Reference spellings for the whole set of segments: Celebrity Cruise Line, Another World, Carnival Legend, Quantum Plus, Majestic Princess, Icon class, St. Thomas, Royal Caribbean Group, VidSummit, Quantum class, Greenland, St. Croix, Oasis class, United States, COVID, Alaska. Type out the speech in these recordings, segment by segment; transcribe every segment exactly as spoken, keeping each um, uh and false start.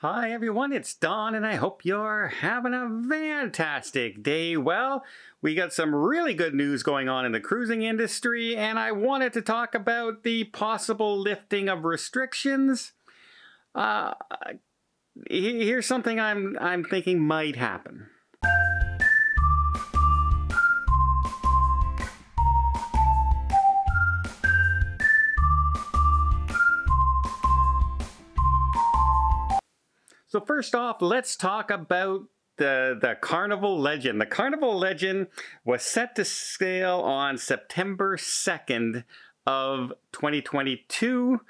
Hi everyone, it's Don and I hope you're having a fantastic day. Well, we got some really good news going on in the cruising industry and I wanted to talk about the possible lifting of restrictions. Uh, here's something I'm, I'm thinking might happen. So first off, let's talk about the, the Carnival Legend. The Carnival Legend was set to sail on September second of twenty twenty-two.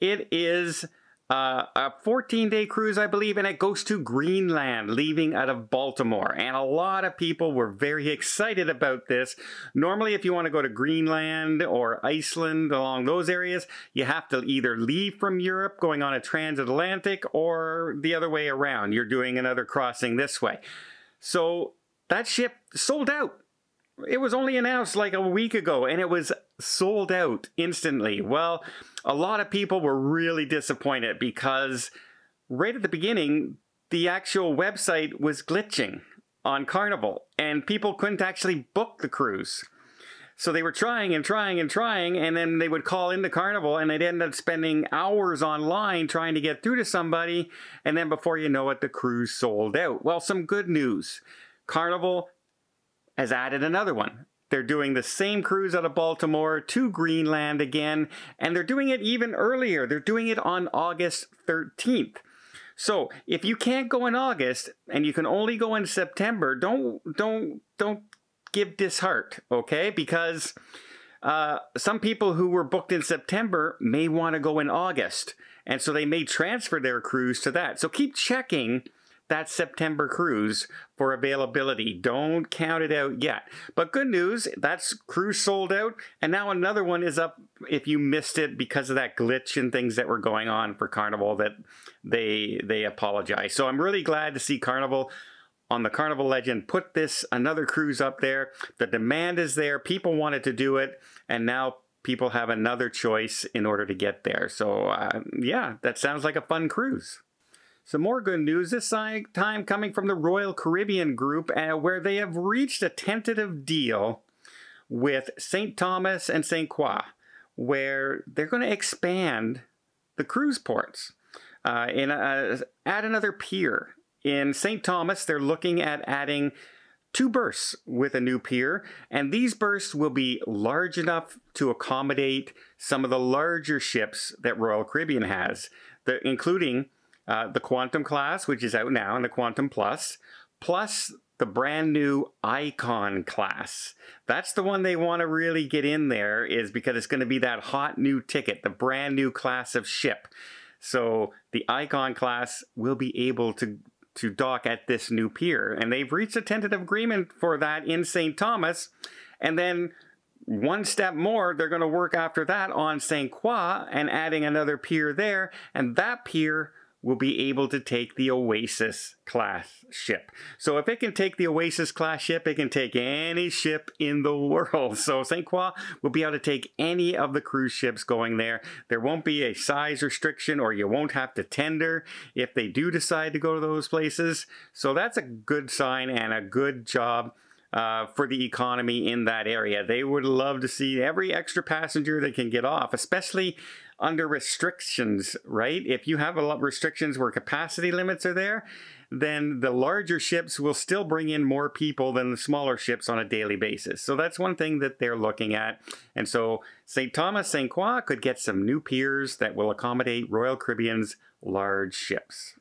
It is uh, a fourteen day cruise, I believe, and it goes to Greenland, leaving out of Baltimore. And a lot of people were very excited about this. Normally, if you want to go to Greenland or Iceland, along those areas, you have to either leave from Europe going on a transatlantic or the other way around. You're doing another crossing this way. So that ship sold out. It was only announced like a week ago and it was sold out instantly. Well, a lot of people were really disappointed because right at the beginning, the actual website was glitching on Carnival and people couldn't actually book the cruise. So they were trying and trying and trying, and then they would call into Carnival and they'd end up spending hours online trying to get through to somebody, and then before you know it, the cruise sold out. Well, some good news. Carnival has added another one. They're doing the same cruise out of Baltimore to Greenland again, and they're doing it even earlier. They're doing it on August thirteenth. So if you can't go in August and you can only go in September, don't don't don't give disheart, okay? Because uh, some people who were booked in September may want to go in August, and so they may transfer their cruise to that. So keep checking that September cruise for availability. Don't count it out yet. But good news, that's cruise sold out, and now another one is up if you missed it because of that glitch and things that were going on for Carnival that they they apologize. So I'm really glad to see Carnival on the Carnival Legend put this another cruise up there. The demand is there. People wanted to do it, and now people have another choice in order to get there. So uh, yeah, that sounds like a fun cruise. Some more good news this time coming from the Royal Caribbean Group, uh, where they have reached a tentative deal with Saint Thomas and Saint Croix, where they're going to expand the cruise ports uh, in a, add another pier. In Saint Thomas, they're looking at adding two berths with a new pier, and these berths will be large enough to accommodate some of the larger ships that Royal Caribbean has, the, including Uh, the Quantum class, which is out now, and the Quantum Plus, plus the brand new Icon class. That's the one they want to really get in there, is because it's going to be that hot new ticket, the brand new class of ship. So the Icon class will be able to, to dock at this new pier. And they've reached a tentative agreement for that in Saint Thomas. And then one step more, they're going to work after that on Saint Croix and adding another pier there. And that pier will be able to take the Oasis class ship. So if it can take the Oasis class ship, it can take any ship in the world. So Saint Croix will be able to take any of the cruise ships going there. There won't be a size restriction, or you won't have to tender if they do decide to go to those places. So that's a good sign and a good job Uh, for the economy in that area. They would love to see every extra passenger that can get off, especially under restrictions, right? If you have a lot of restrictions where capacity limits are there, then the larger ships will still bring in more people than the smaller ships on a daily basis. So that's one thing that they're looking at. And so Saint Thomas, Saint Croix could get some new piers that will accommodate Royal Caribbean's large ships.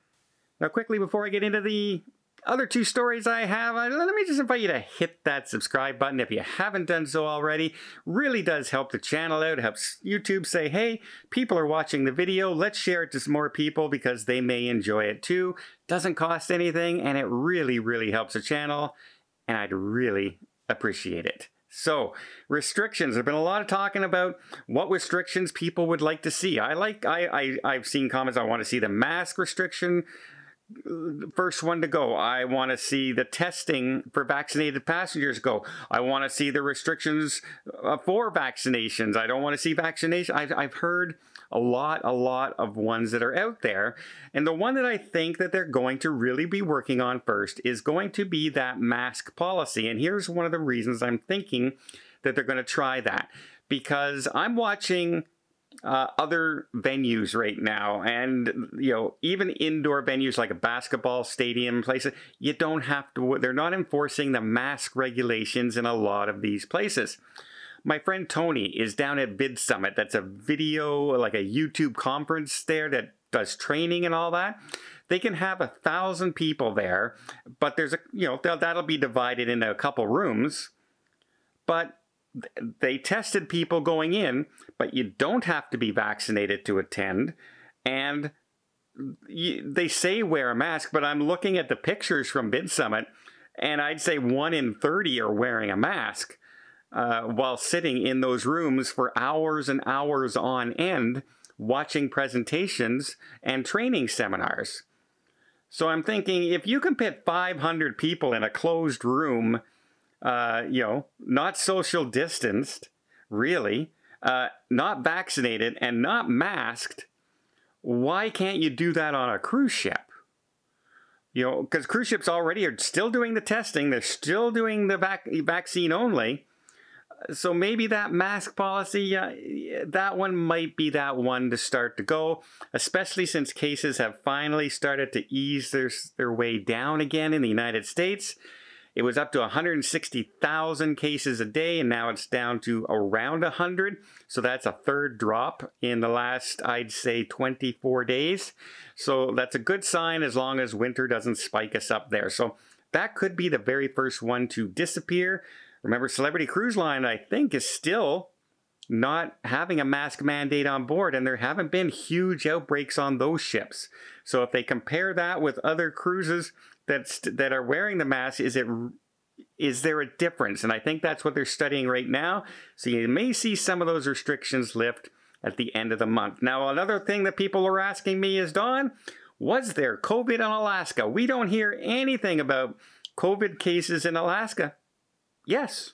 Now quickly, before I get into the other two stories I have, let me just invite you to hit that subscribe button if you haven't done so already. Really does help the channel out. It helps YouTube say, hey, people are watching the video. Let's share it to some more people because they may enjoy it too. Doesn't cost anything and it really, really helps the channel, and I'd really appreciate it. So, restrictions. There's been a lot of talking about what restrictions people would like to see. I like, I, I, I've seen comments, I want to see the mask restriction first one to go. I want to see the testing for vaccinated passengers go. I want to see the restrictions for vaccinations. I don't want to see vaccination. I've, I've heard a lot, a lot of ones that are out there. And the one that I think that they're going to really be working on first is going to be that mask policy. And here's one of the reasons I'm thinking that they're going to try that. Because I'm watching uh, other venues right now, and you know, even indoor venues like a basketball stadium, places, you don't have to, they're not enforcing the mask regulations in a lot of these places. My friend Tony is down at VidSummit. That's a video, like a YouTube conference there that does training and all that. They can have a thousand people there, but there's a, you know, that'll be divided into a couple rooms. But they tested people going in, but you don't have to be vaccinated to attend. And you, they say wear a mask, but I'm looking at the pictures from VidSummit, and I'd say one in thirty are wearing a mask uh, while sitting in those rooms for hours and hours on end, watching presentations and training seminars. So I'm thinking, if you can pit five hundred people in a closed room, Uh, you know, not social distanced, really, uh, not vaccinated and not masked, why can't you do that on a cruise ship? You know, because cruise ships already are still doing the testing. They're still doing the vac vaccine only. So maybe that mask policy, uh, that one might be that one to start to go, especially since cases have finally started to ease their, their way down again in the United States. It was up to one hundred sixty thousand cases a day, and now it's down to around one hundred. So that's a third drop in the last, I'd say, twenty-four days. So that's a good sign, as long as winter doesn't spike us up there. So that could be the very first one to disappear. Remember, Celebrity Cruise Line, I think, is still not having a mask mandate on board, and there haven't been huge outbreaks on those ships. So if they compare that with other cruises that's, that are wearing the mask, is it is there a difference? And I think that's what they're studying right now. So you may see some of those restrictions lift at the end of the month. Now, another thing that people are asking me is, Don, was there COVID in Alaska? We don't hear anything about COVID cases in Alaska. Yes.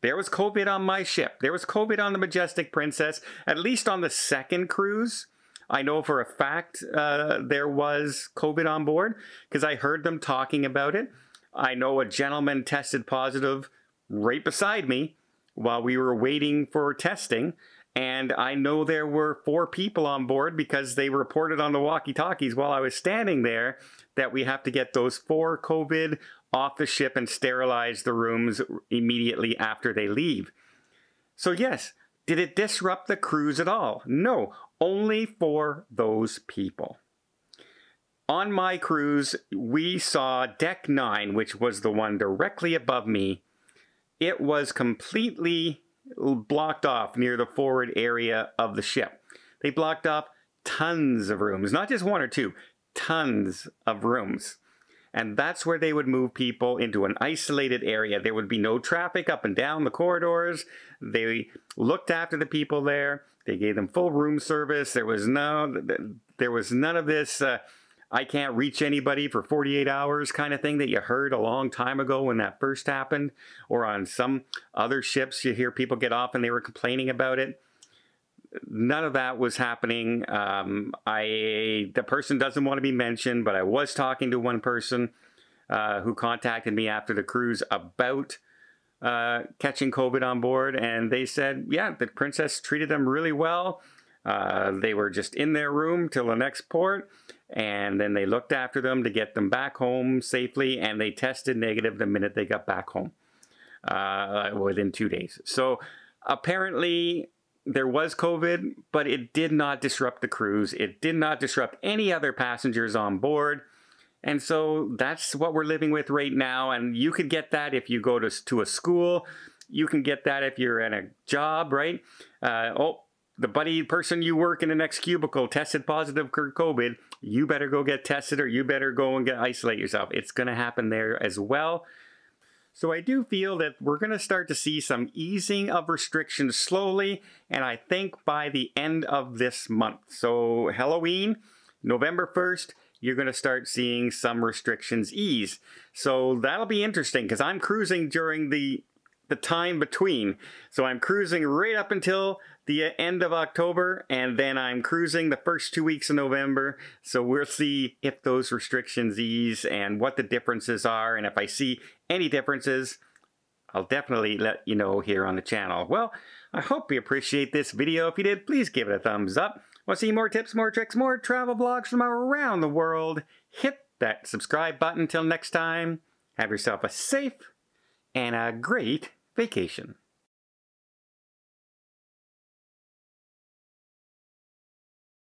There was COVID on my ship. There was COVID on the Majestic Princess, at least on the second cruise. I know for a fact uh, there was COVID on board because I heard them talking about it. I know a gentleman tested positive right beside me while we were waiting for testing. And I know there were four people on board because they reported on the walkie-talkies while I was standing there that we have to get those four COVID off the ship and sterilize the rooms immediately after they leave. So yes, did it disrupt the cruise at all? No, only for those people. On my cruise, we saw deck nine, which was the one directly above me. It was completely blocked off near the forward area of the ship. They blocked off tons of rooms, not just one or two, tons of rooms. And that's where they would move people into an isolated area. There would be no traffic up and down the corridors. They looked after the people there. They gave them full room service. There was no, there was none of this, uh, I can't reach anybody for forty-eight hours kind of thing that you heard a long time ago when that first happened. Or on some other ships, you hear people get off and they were complaining about it. None of that was happening. Um, I the person doesn't want to be mentioned, but I was talking to one person uh, who contacted me after the cruise about uh, catching COVID on board, and they said, yeah, the Princess treated them really well. Uh, they were just in their room till the next port, and then they looked after them to get them back home safely, and they tested negative the minute they got back home uh, within two days. So apparently there was COVID, but it did not disrupt the cruise. It did not disrupt any other passengers on board. And so that's what we're living with right now. And you could get that if you go to, to a school. You can get that if you're in a job, right? Uh, oh, the buddy person you work in the next cubicle tested positive for COVID. You better go get tested, or you better go and get isolate yourself. It's going to happen there as well. So I do feel that we're going to start to see some easing of restrictions slowly, and I think by the end of this month. So Halloween, November first, you're going to start seeing some restrictions ease. So that'll be interesting, because I'm cruising during the the time between. So I'm cruising right up until the end of October, and then I'm cruising the first two weeks of November. So we'll see if those restrictions ease and what the differences are, and if I see any differences, I'll definitely let you know here on the channel. Well, I hope you appreciate this video. If you did, please give it a thumbs up. Want to see more tips, more tricks, more travel vlogs from around the world? Hit that subscribe button. Till next time, have yourself a safe and a great vacation.